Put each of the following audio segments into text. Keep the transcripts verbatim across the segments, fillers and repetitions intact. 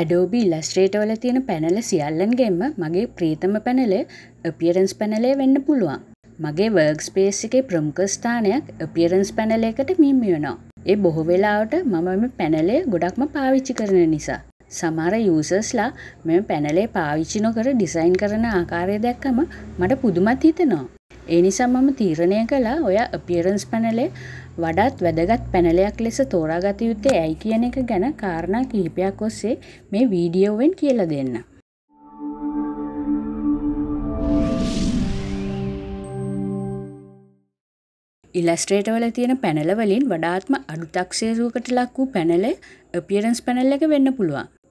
Adobe Illustrator වල තියෙන පැනල සියල්ලන්ගෙම මගේ ප්‍රියතම පැනල Appearance Panel වෙන්න පුළුවන්. මගේ workspace එකේ ප්‍රමුඛ ස්ථානයක් Appearance Panel එකට මීම් වෙනවා. ඒ බොහෝ වෙලාවට මම මේ පැනලය ගොඩක්ම පාවිච්චි කරන නිසා. සමහර usersලා මේ පැනලේ පාවිච්චි නොකර design කරන ආකාරය දැක්කම මට පුදුමත් හිතෙනවා. ඒ නිසා මම තීරණය කළා ඔය Appearance Panel වඩාත් වැදගත් පැනලයක් ලෙස තෝරාගත යුත්තේ ඇයි කියන එක ගැන කාරණා කිහිපයක් ඔස්සේ මේ වීඩියෝවෙන් කියලා දෙන්න. Illustrator වල තියෙන පැනල වලින් වඩාත්ම අඩුක්ෂේරුවකට ලක් වූ පැනල Appearance Panel එක වෙන්න පුළුවන්.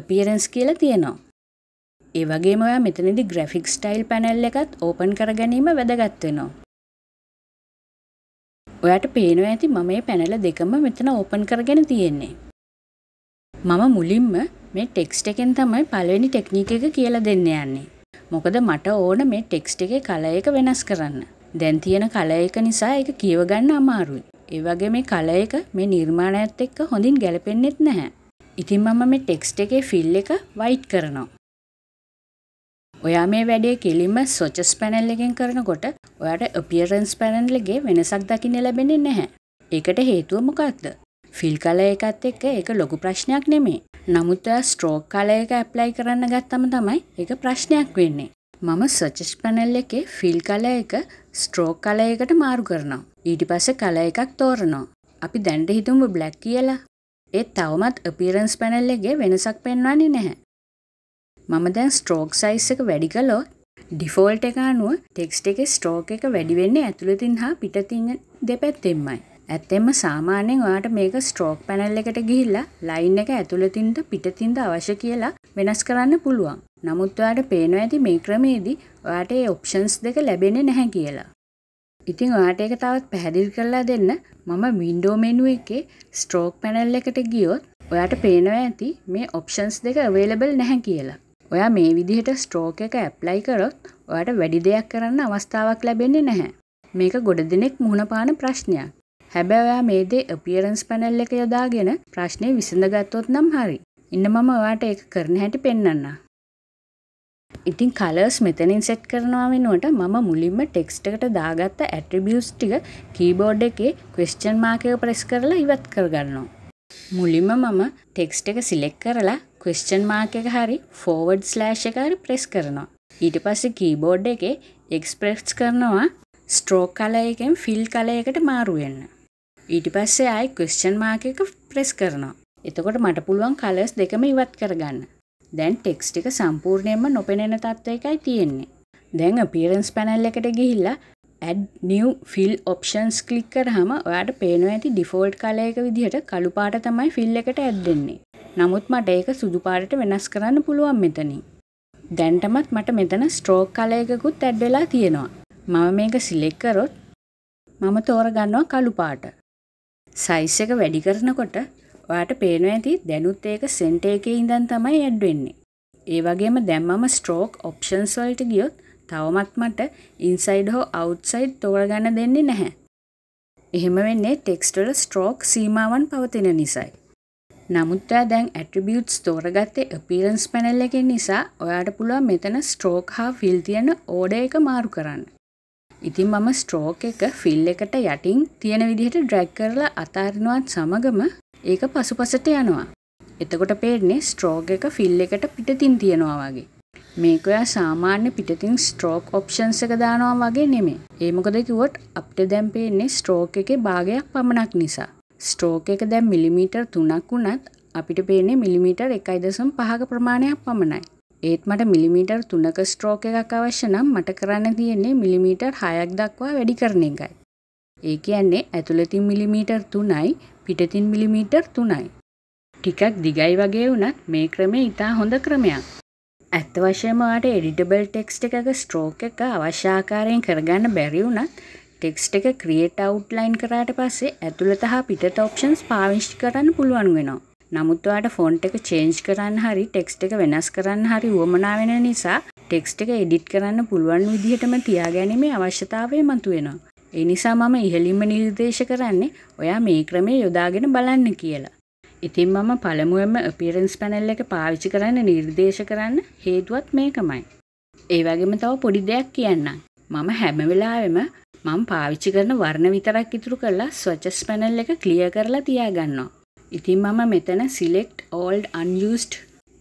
Appearance කියලා තියෙනවා. ඒ වගේම ඔයා මෙතනදී Graphic Style Panel එකත් open කර ගැනීම වැදගත් වෙනවා. ඔයාට පේනවා ඇති මම මේ පැනල දෙකම මෙතන open කරගෙන තියෙන්නේ. මම මුලින්ම මේ text එකෙන් තමයි පළවෙනි ටෙක්නික් එක කියලා දෙන්න යන්නේ. මොකද මට ඕන මේ text එකේ color එක වෙනස් කරන්න. දැන් තියෙන color එක නිසා ඒක කියව ගන්න අමාරුයි. ඒ වගේ මේ color එක මේ නිර්මාණයත් එක්ක හොඳින් ගැලපෙන්නේ නැහැ. ඉතින් මම මේ ටෙක්ස්ට් එකේ fill එක white කරනවා. ඔයා මේ වැඩේ කෙලින්ම swatches panel එකෙන් කරනකොට ඔයාට appearance panel එකේ වෙනසක් දකින්න ලැබෙන්නේ නැහැ. ඒකට හේතුව මොකක්ද? fill color එකත් එක්ක ඒක ලොකු ප්‍රශ්නයක් නෙමෙයි. නමුත් ඔයා stroke color එක apply කරන්න ගත්තම තමයි ඒක ප්‍රශ්නයක් වෙන්නේ. මම swatches panel එකේ fill color එක stroke color එකට මාරු කරනවා. ඊට පස්සේ color එකක් තෝරනවා. අපි දැන් හිතමු black කියලා. ඒ තවමත් Appearance Panel එකේ වෙනසක් පෙන්වන්නේ නැහැ. මම දැන් stroke size එක වැඩි කළොත් default එක අනුව text එකේ stroke එක වැඩි වෙන්නේ ඇතුළතින් හා පිටතින් දෙපැත්තෙන්මයි. ඇත්තෙන්ම සාමාන්‍යයෙන් ඔයාට මේක stroke panel එකට ගිහිල්ලා line එක ඇතුළතින්ද පිටතින්ද අවශ්‍ය කියලා වෙනස් කරන්න පුළුවන්. නමුත් ඔයාට පේනවා ඇති මේ ක්‍රමයේදී ඔයාට මේ options දෙක ලැබෙන්නේ නැහැ කියලා. ඉතින් ඔයාට ඒක තවත් පැහැදිලි කරලා දෙන්න මම window menu එකේ stroke panel එකට ගියොත් ඔයාට පේනවා ඇති මේ options දෙක available නැහැ කියලා. ඔයා මේ විදිහට stroke එක apply කරොත් ඔයාට වැඩි දෙයක් කරන්න අවස්ථාවක් ලැබෙන්නේ නැහැ. මේක ගොඩ දෙනෙක් මුහුණ පාන ප්‍රශ්නයක්. හැබැයි ඔයා මේ දේ Appearance Panel එක යොදාගෙන ප්‍රශ්නේ විසඳගත්තොත් නම් හරි. ඉන්න මම ඔයාට ඒක කරන්න හැටි පෙන්නන්න. ඉතින් colors මෙතනින් set කරනවා වෙනුවට මම මුලින්ම text එකට දාගත්ත attributes ටික keyboard එකේ question mark එක press කරලා ඉවත් කරගන්නවා. මුලින්ම මම text එක select කරලා question mark එක හරි forward slash එක හරි press කරනවා. ඊට පස්සේ keyboard එකේ x press කරනවා stroke color එකෙන් fill color එකට මාරු වෙන්න. ඊට පස්සේ ආයි question mark එක press කරනවා. එතකොට මට පුළුවන් colors දෙකම ඉවත් කරගන්න. දැන් ටෙක්ස්ට් එක සම්පූර්ණයෙන්ම නොපෙනෙන තත්ත්වයකයි තියෙන්නේ. දැන් Appearance Panel එකට ගිහිල්ලා add new fill options click කරාම ඔයාට පේනවා ඇති default color එක විදිහට කළු පාට තමයි fill එකට add වෙන්නේ. නමුත් මට ඒක සුදු පාටට වෙනස් කරන්න පුළුවන් මෙතනින්. දැන් තමත් මට මෙතන stroke color එකකුත් add වෙලා තියෙනවා. මම මේක select කරොත් මම තෝරගන්නවා කළු පාට. size එක වැඩි කරනකොට ඔයාට පේනවා ඇති දැනුත් ඒක සෙන්ටර් එකේ ඉඳන් තමයි ඇඩ් වෙන්නේ. ඒ වගේම දැන් මම stroke options වලට ගියොත් තවමත් මට inside හෝ outside තෝරගන්න දෙන්නේ නැහැ. එහෙම වෙන්නේ text වල stroke සීමාවන් පවතින නිසායි. නමුත් ඔයා දැන් attributes තෝරගත්තේ Appearance Panel එකෙන් නිසා ඔයාට පුළුවන් මෙතන stroke හා fill තියෙන order එක මාරු කරන්න. ඉතින් මම stroke එක fill එකට යටින් තියෙන විදිහට drag කරලා අතාරිනවත් සමගම ඒක පසුපසට යනවා. එතකොට පේන්නේ stroke එක fill එකට පිටතින් තියනවා වගේ. මේක ඔයා සාමාන්‍ය පිටතින් stroke options එක දානවා වගේ නෙමෙයි. ඒ මොකද කිව්වොත් අපිට දැන් පේන්නේ stroke එකේ භාගයක් පමණක් නිසා. stroke එක දැන් millimeter තුනක් වුණත් අපිට පේන්නේ millimeter එකයි දශම පහක ප්‍රමාණයක් පමණයි. ඒත් මට millimeter තුනක stroke එකක් අවශ්‍ය නම් මට කරන්න තියෙන්නේ millimeter හයක් දක්වා වැඩි කරන එකයි. ඒ කියන්නේ ඇතුළතින් millimeter තුනයි පිටතින් millimeter තුනයි. ටිකක් දිගයි වගේ වුණත් මේ ක්‍රමය ඉතා හොඳ ක්‍රමයක්. ඇත්ත වශයෙන්ම ඔයාට editable text එකක stroke එක අවශ්‍ය ආකාරයෙන් කරගන්න බැරි වුණත් text එක create outline කරාට පස්සේ ඇතුළත හා පිටත options පාවිච්චි කරන්න පුළුවන් වෙනවා. නමුත් ඔයාට font එක change කරන්න හරි text එක වෙනස් කරන්න හරි උවමනා වෙන නිසා text එක edit කරන්න පුළුවන් විදිහටම තියාගැනීමේ අවශ්‍යතාවය මතුවෙනවා. ඒ නිසා මම ඉහළින්ම නිර්දේශ කරන්නේ ඔයා මේ ක්‍රමය යොදාගෙන බලන්න කියලා. ඉතින් මම පළමුවෙන්ම appearance panel එක පාවිච්චි කරන්න නිර්දේශ කරන්න හේතුවත් මේකමයි. ඒ වගේම තව පොඩි දෙයක් කියන්නම්. මම හැම වෙලාවෙම මම පාවිච්චි කරන වර්ණ විතරක් ඉතුරු කරලා swatches panel එක clear කරලා තියාගන්නවා. ඉතින් මම මෙතන select all unused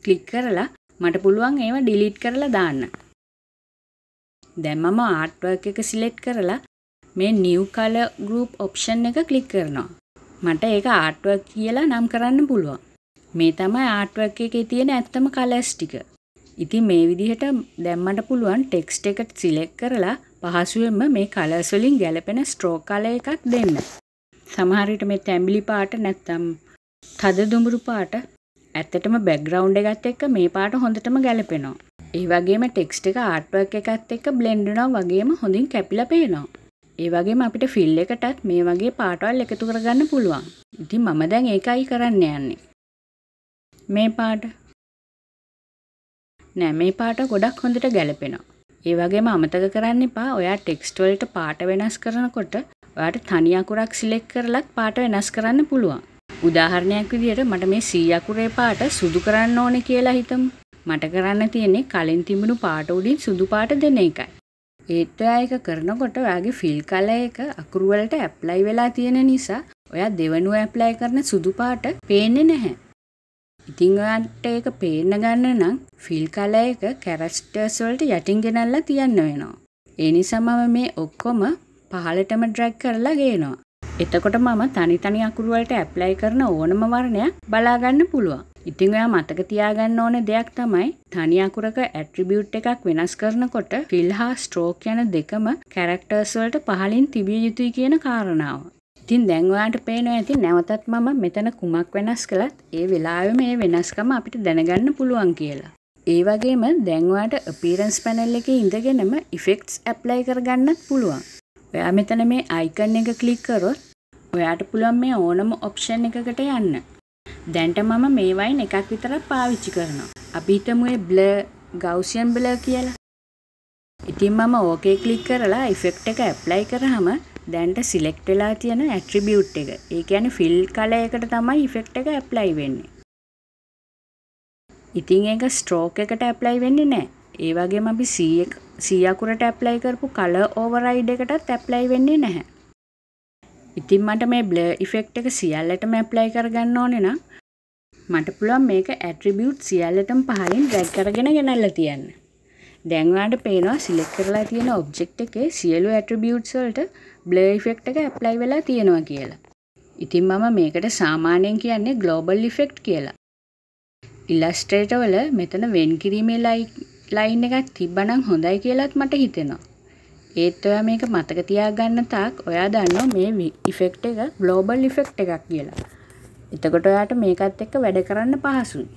click කරලා මට පුළුවන් ඒවා delete කරලා දාන්න. දැන් මම artwork එක select කරලා මේ new color group option එක click කරනවා. මට ඒක artwork කියලා නම් කරන්න පුළුවන්. මේ තමයි artwork එකේ තියෙන ඇත්තම colors ටික. ඉතින් මේ විදිහට දැන් මට පුළුවන් text එක select කරලා පහසුවෙන්ම මේ colors වලින් ගැලපෙන stroke color එකක් දෙන්න. සමහර විට මේ තැඹිලි පාට නැත්තම් තද දුඹුරු පාට ඇත්තටම background එකත් එක්ක මේ පාට හොඳටම ගැලපෙනවා. ඒ වගේම text එක artwork එකත් එක්ක blend වෙනවා වගේම හොඳින් කැපිලා පේනවා. ඒ වගේම අපිට fill එකටත් මේ වගේ පාටවල් එකතු කරගන්න පුළුවන්. ඉතින් මම දැන් ඒකයි කරන්න යන්නේ. මේ පාට නෑ මේ පාට ගොඩක් හොඳට ගැලපෙනවා. ඒ වගේම අමතක කරන්න එපා ඔයා ටෙක්ස්ට් වලට පාට වෙනස් කරනකොට ඔයාට තනි අකුරක් select කරලත් පාට වෙනස් කරන්න පුළුවන්. උදාහරණයක් විදියට මට මේ C අකුරේ පාට සුදු කරන්න ඕනේ කියලා හිතමු. මට කරන්න තියෙන්නේ කලින් තිබුණු පාට උඩින් සුදු පාට දෙන එකයි. ඒත් ඔයා එක කරනකොට ඔයාගේ fill color එක අකුරු වලට apply වෙලා තියෙන නිසා ඔයා දෙවනුව apply කරන සුදු පාට පේන්නේ නැහැ. ඉතින් ඔයාට ඒක පේන්න ගන්න නම් fill color එක characters වලට යටින් ගෙනල්ලා තියන්න වෙනවා. ඒ නිසා මම මේ ඔක්කොම පහළටම drag කරලා ගේනවා. එතකොට මම තනි තනි අකුරු වලට apply කරන ඕනම වර්ණයක් බලා ගන්න පුළුවන්. ඉතින් ඔයා මතක තියාගන්න ඕන දෙයක් තමයි තනි අකුරක ඇට්‍රිබියුට් එකක් වෙනස් කරනකොට fill හා stroke යන දෙකම characters වලට පහලින් තිබිය යුතුයි කියන කාරණාව. ඉතින් දැන් ඔයාට පේනවා ඇති නැවතත් මම මෙතන කුමක් වෙනස් කළත් ඒ වෙලාවෙම මේ වෙනස්කම අපිට දැනගන්න පුළුවන් කියලා. ඒ වගේම දැන් ඔයාට appearance panel එකේ ඉඳගෙනම effects apply කරගන්නත් පුළුවන්. ඔයා මෙතන මේ icon එක click කරොත් ඔයාට පුළුවන් මේ ඕනම option එකකට යන්න. දැන්ට මම මේ වයින් එකක් විතරක් පාවිච්චි කරනවා. අපි හිතමු ඒ blur gaussian blur කියලා. ඉතින් මම okay click කරලා effect එක apply කරාම දැන්ට select වෙලා තියෙන attribute එක. ඒ කියන්නේ fill color එකට තමයි effect එක apply වෙන්නේ. ඉතින් ඒක stroke එකට apply වෙන්නේ නැහැ. ඒ වගේම අපි C එක C අකුරට apply කරපු color override එකටත් apply වෙන්නේ නැහැ. ඉතින් මට මේ blur effect එක සියල්ලටම apply කරගන්න ඕනේ නම් මට පුළුවන් මේක attribute සියල්ලටම පහලින් drag කරගෙන ගෙනල්ලා තියන්න. දැන් ඔයාලට පේනවා select කරලා තියෙන object එකේ සියලු attributes වලට blur effect එක apply වෙලා තියෙනවා කියලා. ඉතින් මම මේකට සාමාන්‍යයෙන් කියන්නේ global effect කියලා. Illustrator වල මෙතන වෙන් කිරීමේ line එකක් තිබ්බනම් හොඳයි කියලාත් මට හිතෙනවා. ඒත් ඔයා මේක මතක තියාගන්න තාක් ඔයා දන්නවා මේ effect එක global effect එකක් කියලා. එතකොට ඔයාට මේකත් එක්ක වැඩ කරන්න පහසුයි.